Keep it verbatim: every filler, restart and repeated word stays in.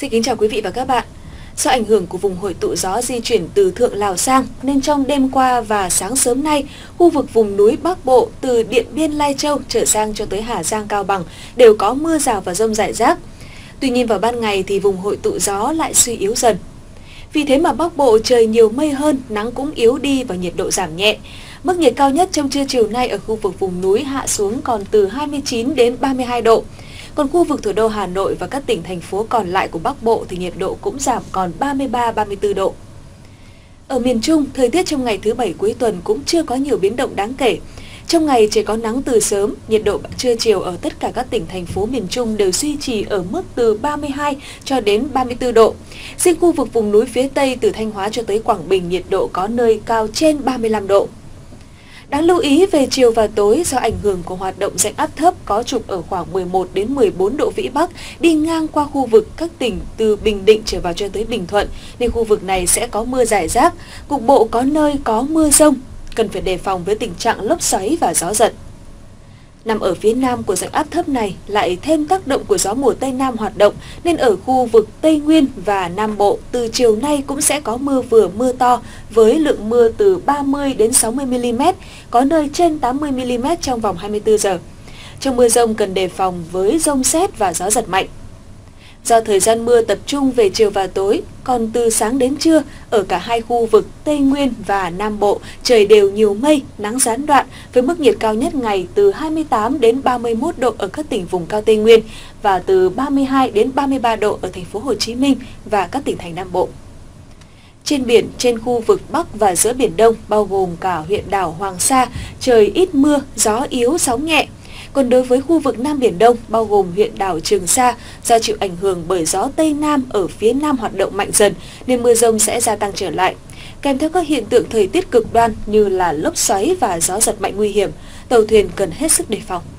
Xin kính chào quý vị và các bạn. Do ảnh hưởng của vùng hội tụ gió di chuyển từ Thượng Lào sang, nên trong đêm qua và sáng sớm nay, khu vực vùng núi Bắc Bộ từ Điện Biên, Lai Châu trở sang cho tới Hà Giang, Cao Bằng đều có mưa rào và dông rải rác. Tuy nhiên vào ban ngày thì vùng hội tụ gió lại suy yếu dần. Vì thế mà Bắc Bộ trời nhiều mây hơn, nắng cũng yếu đi và nhiệt độ giảm nhẹ. Mức nhiệt cao nhất trong trưa chiều nay ở khu vực vùng núi hạ xuống còn từ hai mươi chín đến ba mươi hai độ. Còn khu vực thủ đô Hà Nội và các tỉnh, thành phố còn lại của Bắc Bộ thì nhiệt độ cũng giảm còn ba mươi ba đến ba mươi tư độ. Ở miền Trung, thời tiết trong ngày thứ Bảy cuối tuần cũng chưa có nhiều biến động đáng kể. Trong ngày trời có nắng từ sớm, nhiệt độ trưa chiều ở tất cả các tỉnh, thành phố miền Trung đều duy trì ở mức từ ba mươi hai cho đến ba mươi tư độ. Riêng khu vực vùng núi phía Tây từ Thanh Hóa cho tới Quảng Bình nhiệt độ có nơi cao trên ba mươi lăm độ. Đáng lưu ý về chiều và tối do ảnh hưởng của hoạt động rãnh áp thấp có trục ở khoảng mười một đến mười bốn độ Vĩ Bắc đi ngang qua khu vực các tỉnh từ Bình Định trở vào cho tới Bình Thuận, nên khu vực này sẽ có mưa rải rác, cục bộ có nơi có mưa rông, cần phải đề phòng với tình trạng lốc xoáy và gió giật. Nằm ở phía nam của rãnh áp thấp này lại thêm tác động của gió mùa Tây Nam hoạt động, nên ở khu vực Tây Nguyên và Nam Bộ từ chiều nay cũng sẽ có mưa vừa mưa to với lượng mưa từ ba mươi đến sáu mươi mi li mét, có nơi trên tám mươi mi li mét trong vòng hai mươi tư giờ. Trong mưa dông cần đề phòng với dông sét và gió giật mạnh. Do thời gian mưa tập trung về chiều và tối, còn từ sáng đến trưa, ở cả hai khu vực Tây Nguyên và Nam Bộ, trời đều nhiều mây, nắng gián đoạn với mức nhiệt cao nhất ngày từ hai mươi tám đến ba mươi mốt độ ở các tỉnh vùng cao Tây Nguyên và từ ba mươi hai đến ba mươi ba độ ở thành phố Hồ Chí Minh và các tỉnh thành Nam Bộ. Trên biển, trên khu vực Bắc và giữa Biển Đông, bao gồm cả huyện đảo Hoàng Sa, trời ít mưa, gió yếu, sóng nhẹ. Còn đối với khu vực Nam Biển Đông, bao gồm huyện đảo Trường Sa, do chịu ảnh hưởng bởi gió Tây Nam ở phía Nam hoạt động mạnh dần, nên mưa rông sẽ gia tăng trở lại. Kèm theo các hiện tượng thời tiết cực đoan như là lốc xoáy và gió giật mạnh nguy hiểm, tàu thuyền cần hết sức đề phòng.